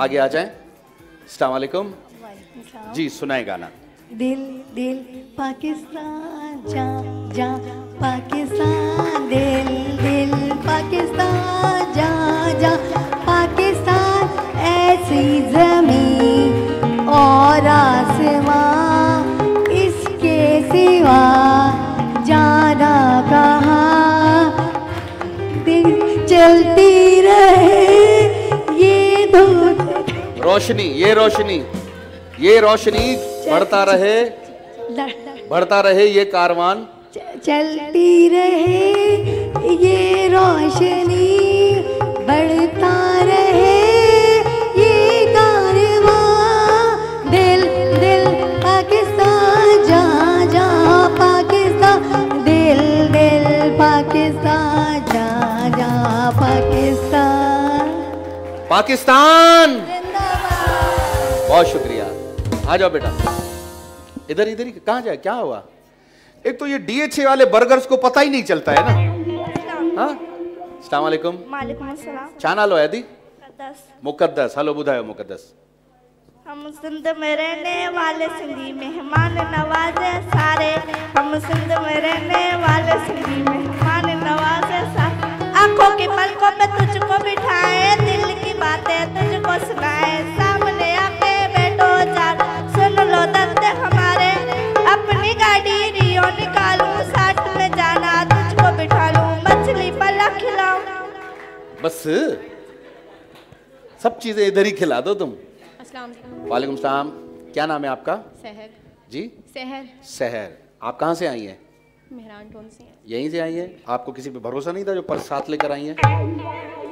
आगे आ जाएं। अस्सलाम वालेकुम जी, सुनाए गाना। दिल दिल पाकिस्तान जा जा पाकिस्तान, दिल दिल पाकिस्तान जा जा पाकिस्तान, ऐसी जमीन और आसमां इसके सिवा जाना कहाँ। दिन चलती रहे ये धूप, रोशनी ये रोशनी ये रोशनी बढ़ता रहे ये कारवान, चलती रहे ये रोशनी बढ़ता रहे ये कारवां। दिल दिल पाकिस्तान जा जा पाकिस्तान, दिल दिल पाकिस्तान जा जा पाकिस्तान। पाकिस्तान बहुत शुक्रिया। आ जाओ बेटा, इधर इधर ही कहाँ जाए, क्या हुआ। एक तो ये डीएचए वाले बर्गर्स को पता ही नहीं चलता है ना। हाँ अस्सलाम वालेकुम। वालेकुम अस्सलाम। छाना लो आदि मुकद्दस। हेलो बुधायो मुकद्दस। हम सिंध में रहने वाले सिंधी मेहमान नवाज सारे, हम सिंध में रहने वाले सिंधी मेहमान नवाज सारे। आंखों के पलकों में तुझको बिठाए, दिल की बातें तुझको सुनाए, सामने आके बैठो जान सुन लो दर्द हमारे। अपनी गाड़ी रियो निकालूं, साथ में जाना तुझको बिठा लूं, मछली पला खिलाऊं। बस सब चीजें इधर ही खिला दो तुम। वालेकुम सलाम। क्या नाम है आपका? सहर जी। सहर। सहर, आप कहाँ से आई हैं? मेहरान टाउन से। यहीं से आई हैं? आपको किसी पे भरोसा नहीं था जो पर्स साथ लेकर आई हैं?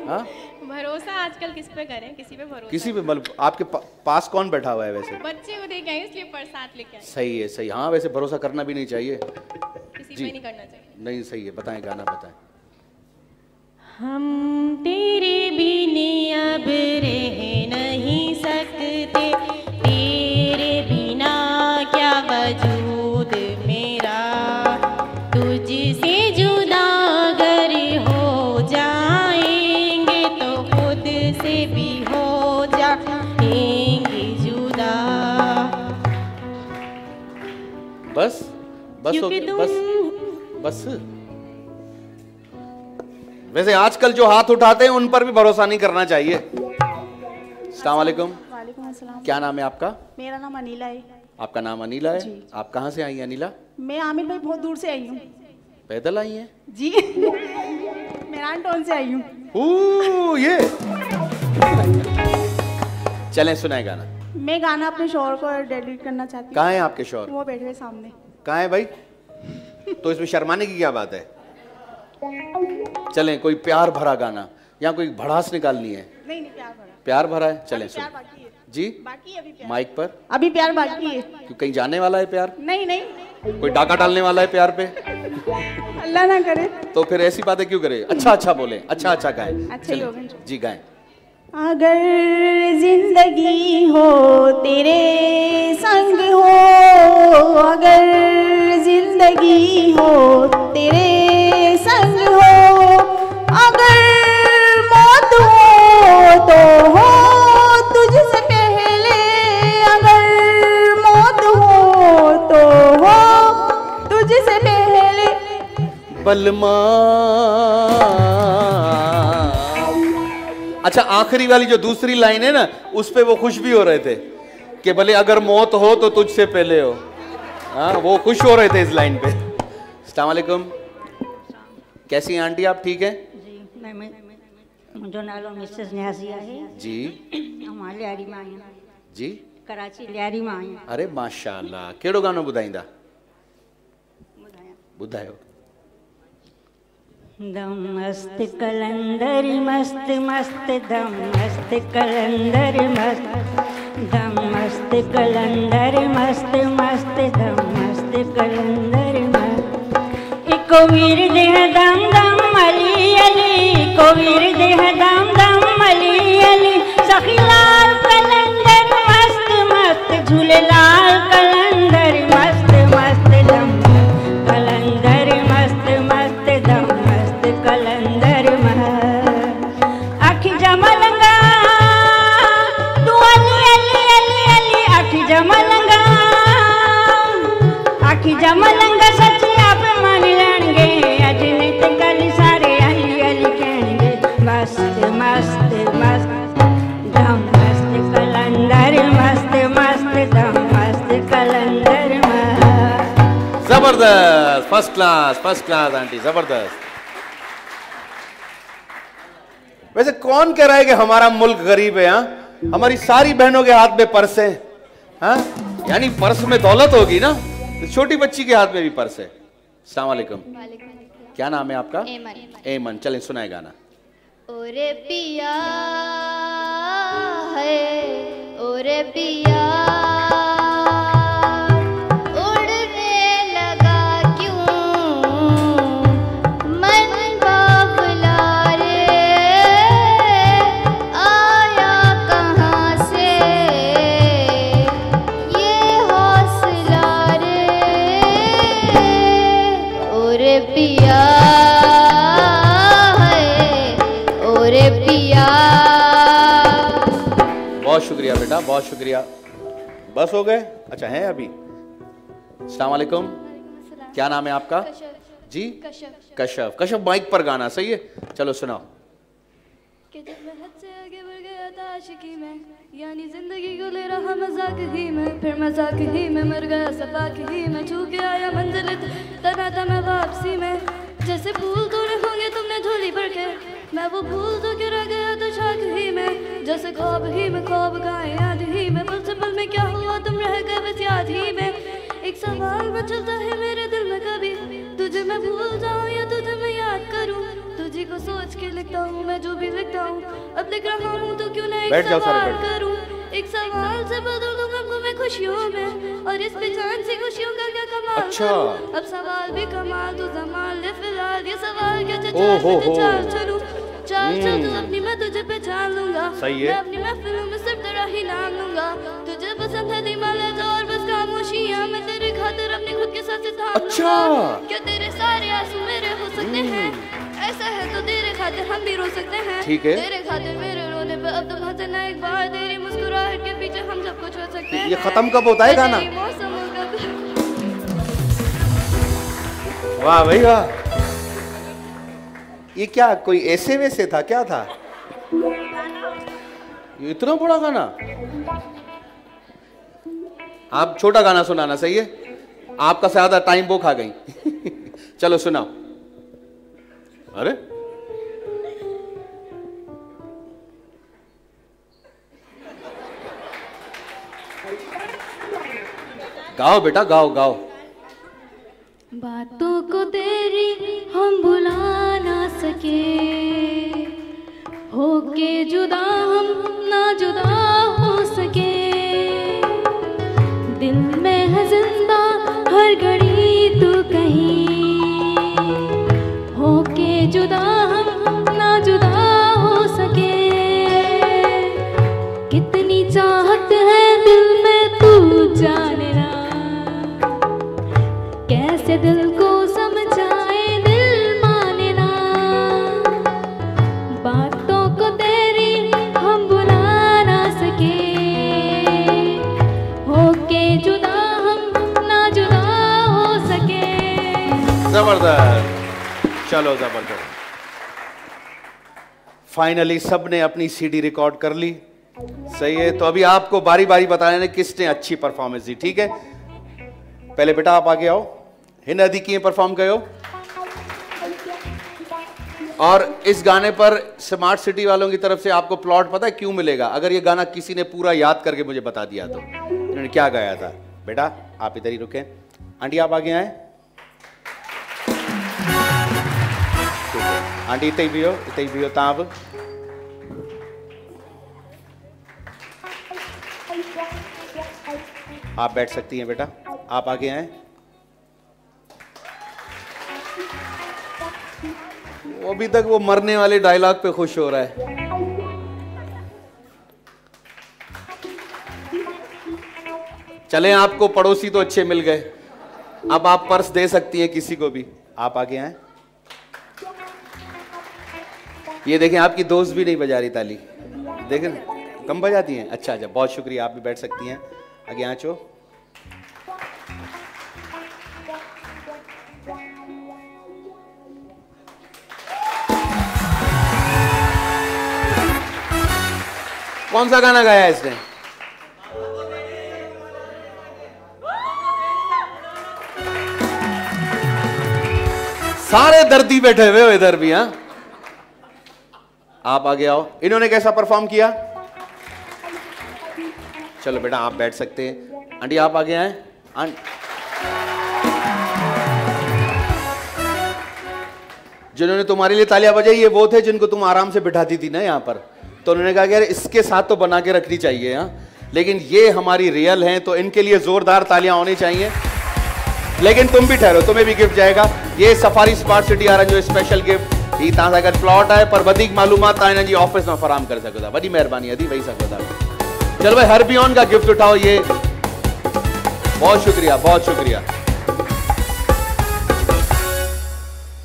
हाँ भरोसा आजकल किस पे करें, किसी पे भरोसा किसी पे। मतलब आपके पास कौन बैठा हुआ है? वैसे बच्चे उधर गए इसलिए पर्स साथ लेके आए। सही है सही। हाँ वैसे भरोसा करना भी नहीं चाहिए, किसी पे नहीं करना चाहिए। नहीं सही है। बताएं गाना बताएं। हम तेरे बिना अब रह नहीं सकते, तेरे बिना क्या वजूद मेरा, तुझसे जुदा अगर हो जाएंगे तो खुद से भी हो जाएंगे जुदा। बस बस हो गया, बस बस। वैसे आजकल जो हाथ उठाते हैं उन पर भी भरोसा नहीं करना चाहिए। अस्सलाम वालेकुम। वालेकुम अस्सलाम। क्या नाम है आपका? मेरा नाम अनीला है। आपका नाम अनीला है। आप कहाँ से आई हैं अनीला? मैं आमिर भाई बहुत दूर से आई हूँ। पैदल आई हैं जी? मेहरान टाउन से आई हूँ। ये चलें सुनाए गाना। मैं गाना अपने शोहर को डेडिकेट करना चाहती हूँ। कहाँ है आपके शोहर? वो बैठे सामने। कहाँ है भाई? तो इसमें शर्माने की क्या बात है। चलें कोई प्यार भरा गाना या कोई भड़ास निकालनी है? नहीं नहीं प्यार भरा। प्यार भरा है। चलें सुन जी। बाकी अभी प्यार। माइक पर अभी प्यार बाकी है। क्यों कहीं जाने वाला है प्यार? नहीं नहीं। कोई डाका डालने वाला है प्यार पे? अल्लाह ना करे। तो फिर ऐसी बातें क्यों करे। अच्छा अच्छा बोले, अच्छा अच्छा गाएं। अच्छा जी गाएं। अगर जिंदगी हो तेरे संग हो, अगर जिंदगी हो तेरे संग हो, अगर मौत हो तो हो तुझसे पहले, अगर मौत हो तो हो तुझसे पहले। बलमा अच्छा आखिरी वाली जो दूसरी लाइन है ना उस पे वो खुश भी हो रहे थे कि भले अगर मौत हो तो तुझसे पहले हो। हाँ वो खुश हो रहे थे इस लाइन पे। अस्सलाम वालेकुम। कैसी हैं आंटी आप? ठीक है जी। मैं मुझो नालो मिसेस न्याजिया है जी। हम लियारी में आए हैं जी, कराची लियारी में आए हैं। अरे माशाल्लाह। केड़ो गानो बुधाइंदा? बुधायो। दम मस्त कलंदर मस्त मस्त, दम मस्त कलंदर मस्त, दम मस्त कलंदर मस्त मस्त, दम मस्त कलंदर मस्त। को वीर देह दम दम अली अली, को वीर देह दम दम अली अली, सखी लाल कलंदर मस्त मस्त, झूले लाल कलंदर मस्त मस्त, दम कलंदर मस्त मस्त, दम मस्त कलंदर मस्त। आखी जमलगा जबरदस्त, फर्स्ट क्लास आंटी, जबरदस्त। वैसे कौन कह रहा है कि हमारा मुल्क गरीब है? यहाँ हमारी सारी बहनों के हाथ में पर्स है, यानी पर्स में दौलत होगी ना, तो छोटी बच्ची के हाथ में भी पर्स है। अस्सलाम वालेकुम, क्या नाम है आपका? ऐमन। चलें सुनाए गाना। ओरे पिया है, ओरे पिया शुक्रिया बेटा, बहुत शुक्रिया। बस हो गए? अच्छा हैं अभी। अस्सलाम वालेकुम, क्या नाम है आपका? कशफ। जी कशफ। कशफ माइक पर गाना, सही है, चलो सुनाओ। कि जब मैं हद से आगे बढ़ गया था आशिकी में, यानी जिंदगी को ले रहा मजाक ही में, फिर मजाक ही में मर गया सफाक ही में, छू के आया मंजिल तना तना वापसी में, जैसे फूल तोड़े होंगे तुमने झोली भर के, मैं वो भूल तो गिरा गया तो शाख ही में, जैसे ख्वाब ही में ख्वाब गाए याद ही में, मुल्सिपल में क्या हुआ तुम रह गए बस याद ही में, एक सवाल मचलता है मेरे दिल में कभी, तुझे मैं भूल जाऊँ या तुझे मैं याद करूँ, तुझे को सोच के लिखता हूँ मैं जो भी लिखता हूँ, अब लिख रहा हूँ तो क्यों ना एक सवाल करूँ, एक सवाल से बदल दूँ गमगों में खुशियों में, और इस बेचान से खुशियों का क्या कमाल करूँ, अब सवाल भी कमाल तो जमाल ले फिलहाल, ये सवाल क्या चाल चलूँ अपनी, मैं तुझे पहचान लूंगा, मैं अपनी महफिलों में सिर्फ तेरा ही नाम लूंगा, तुझे पसंद है दिमाला जो और बस खामोशियाँ, मैं तेरे खातिर अपने खुद के साथ सितार लूंगा, क्या तेरे सारे आंसू मेरे हो सकते हैं, ऐसा है तो तेरे खातिर हम भी रो सकते हैं, तेरे खातिर मेरे रोने पे अब तुम हंसना एक बार, तेरी मुस्कुराहट के पीछे हम सब कुछ हो सकते हैं। ये खत्म कब होता है गाना? वाह भाई वाह, ये क्या कोई ऐसे वैसे था, क्या था ये? इतना बड़ा गाना? आप छोटा गाना सुनाना, सही है, आपका ज्यादा टाइम वो खा गई। चलो सुनाओ। अरे गाओ बेटा, गाओ गाओ। बातों को तेरी हम भुला सके, होके जुदा हम ना जुदा हो सके, दिल में है जिंदा हर घड़ी तू कहीं, होके जुदा हम ना जुदा हो सके, कितनी चाहत है दिल में तू जाने ना, कैसे दिल को जबरदस्त, चलो जबरदस्त। फाइनली सब ने अपनी सीडी रिकॉर्ड कर ली, सही है, तो अभी आपको बारी बारी बताने हैं किसने अच्छी परफॉर्मेंस दी, ठीक है? पहले बेटा आप आगे आओ, हिना दी की परफॉर्म करो, और इस गाने पर स्मार्ट सिटी वालों की तरफ से आपको प्लॉट पता है क्यों मिलेगा, अगर ये गाना किसी ने पूरा याद करके मुझे बता दिया तो इन्होंने क्या गाया था। बेटा आप इधर ही रुके, आंटी आप आगे आए, आंटी इतने ही बियो ताब। आप बैठ सकती हैं बेटा, आप आगे आए। अभी तक वो मरने वाले डायलॉग पे खुश हो रहा है। चलें, आपको पड़ोसी तो अच्छे मिल गए, अब आप पर्स दे सकती हैं किसी को भी, आप आगे आए। ये देखें आपकी दोस्त भी नहीं बजा रही ताली, देखें कम बजाती हैं, अच्छा अच्छा बहुत शुक्रिया, आप भी बैठ सकती हैं, आगे आंचो। कौन सा गाना गाया इसने? सारे दर्दी बैठे हुए इधर भी। हाँ आप आगे आओ, इन्होंने कैसा परफॉर्म किया? चलो बेटा आप बैठ सकते हैं। आंटी आप आगे आए। जिन्होंने तुम्हारे लिए तालियां बजाई ये वो थे जिनको तुम आराम से बिठाती थी ना यहाँ पर, तो उन्होंने कहा कि यार इसके साथ तो बना के रखनी चाहिए। हाँ लेकिन ये हमारी रियल हैं तो इनके लिए जोरदार तालियां होनी चाहिए। लेकिन तुम भी ठहरो, तुम्हें भी गिफ्ट जाएगा। ये सफारी स्मार्ट सिटी वारा जो स्पेशल गिफ्ट ही तहां सां गॾु प्लॉट है पर वधीक मालूमात तव्हां हिन जी ऑफिस में फराहम करे सघो था। वॾी महिरबानी अदी वही सघो था। चलो भाई हरबियन का गिफ्ट उठाओ। ये बहुत शुक्रिया, बहुत शुक्रिया।